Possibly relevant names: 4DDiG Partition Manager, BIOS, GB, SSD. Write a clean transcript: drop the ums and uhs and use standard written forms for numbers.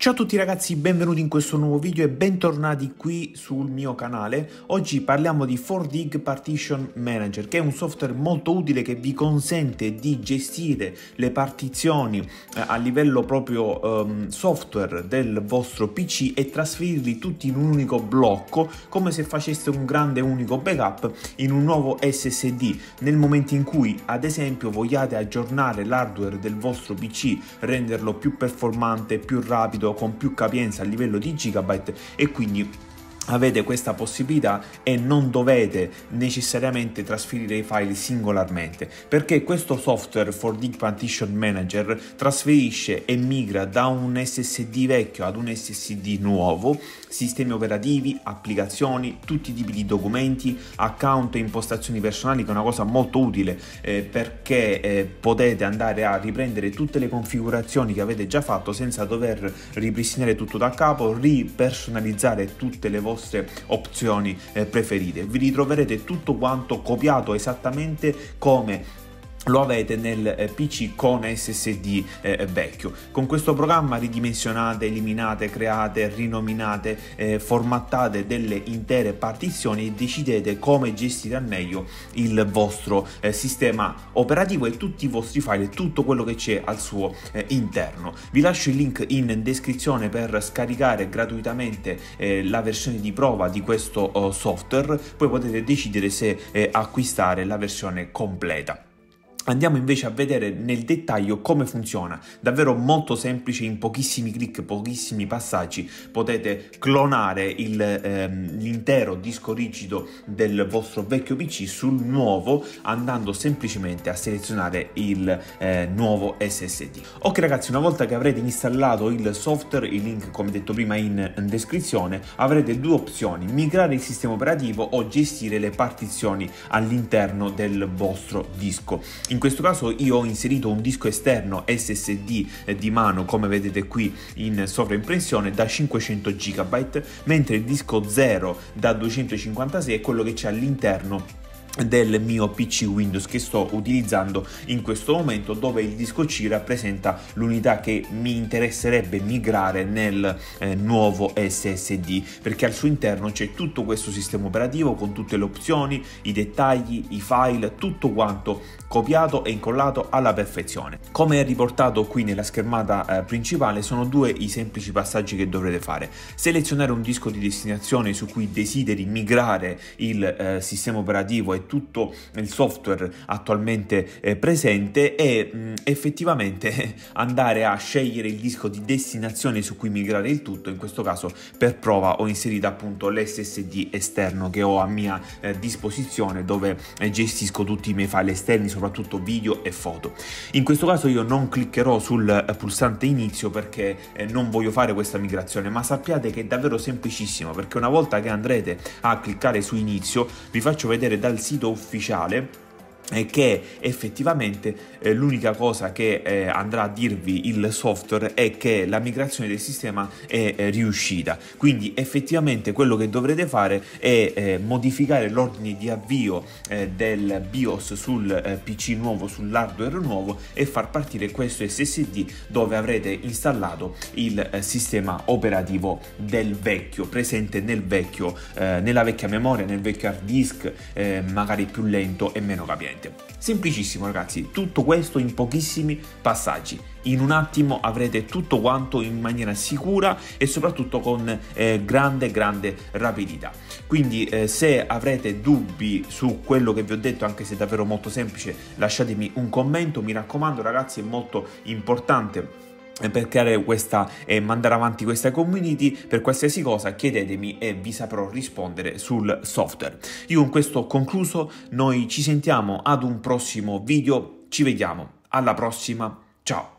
Ciao a tutti ragazzi, benvenuti in questo nuovo video e bentornati qui sul mio canale. Oggi parliamo di 4DDiG Partition Manager, che è un software molto utile che vi consente di gestire le partizioni a livello proprio software del vostro PC e trasferirli tutti in un unico blocco, come se faceste un grande unico backup in un nuovo SSD nel momento in cui ad esempio vogliate aggiornare l'hardware del vostro PC, renderlo più performante, più rapido, con più capienza a livello di gigabyte, e quindi avete questa possibilità e non dovete necessariamente trasferire i file singolarmente, perché questo software 4DDiG Partition Manager trasferisce e migra da un SSD vecchio ad un SSD nuovo sistemi operativi, applicazioni, tutti i tipi di documenti, account e impostazioni personali, che è una cosa molto utile perché potete andare a riprendere tutte le configurazioni che avete già fatto senza dover ripristinare tutto da capo, ripersonalizzare tutte le vostre opzioni preferite. Vi ritroverete tutto quanto copiato esattamente come lo avete nel PC con SSD vecchio. Con questo programma ridimensionate, eliminate, create, rinominate, formattate delle intere partizioni e decidete come gestire al meglio il vostro sistema operativo e tutti i vostri file e tutto quello che c'è al suo interno. Vi lascio il link in descrizione per scaricare gratuitamente la versione di prova di questo software, poi potete decidere se acquistare la versione completa. Andiamo invece a vedere nel dettaglio come funziona. Davvero molto semplice, in pochissimi clic, pochissimi passaggi potete clonare l'intero disco rigido del vostro vecchio PC sul nuovo, andando semplicemente a selezionare il nuovo SSD. Ok ragazzi, una volta che avrete installato il software, il link come detto prima in descrizione, avrete due opzioni: migrare il sistema operativo o gestire le partizioni all'interno del vostro disco. In questo caso io ho inserito un disco esterno SSD di mano, come vedete qui in sovraimpressione, da 500 GB, mentre il disco 0 da 256 è quello che c'è all'interno del mio PC Windows che sto utilizzando in questo momento, dove il disco C rappresenta l'unità che mi interesserebbe migrare nel nuovo SSD, perché al suo interno c'è tutto questo sistema operativo con tutte le opzioni, i dettagli, i file, tutto quanto copiato e incollato alla perfezione. Come è riportato qui nella schermata principale, sono due i semplici passaggi che dovrete fare: selezionare un disco di destinazione su cui desideri migrare il sistema operativo e tutto il software attualmente presente, e effettivamente andare a scegliere il disco di destinazione su cui migrare il tutto. In questo caso per prova ho inserito appunto l'SSD esterno che ho a mia disposizione, dove gestisco tutti i miei file esterni, soprattutto video e foto. In questo caso io non cliccherò sul pulsante inizio perché non voglio fare questa migrazione, ma sappiate che è davvero semplicissimo, perché una volta che andrete a cliccare su inizio, vi faccio vedere dal sito ufficiale che effettivamente l'unica cosa che andrà a dirvi il software è che la migrazione del sistema è riuscita. Quindi effettivamente quello che dovrete fare è modificare l'ordine di avvio del BIOS sul PC nuovo, sull'hardware nuovo, e far partire questo SSD dove avrete installato il sistema operativo del vecchio, presente nel vecchio, nella vecchia memoria, nel vecchio hard disk, magari più lento e meno capiente. Semplicissimo ragazzi, tutto questo in pochissimi passaggi. In un attimo avrete tutto quanto in maniera sicura e soprattutto con grande rapidità. Quindi se avrete dubbi su quello che vi ho detto, anche se è davvero molto semplice, lasciatemi un commento. Mi raccomando ragazzi, è molto importante per creare questa e mandare avanti questa community. Per qualsiasi cosa chiedetemi e vi saprò rispondere sul software. Io con questo ho concluso, noi ci sentiamo ad un prossimo video, ci vediamo alla prossima, ciao!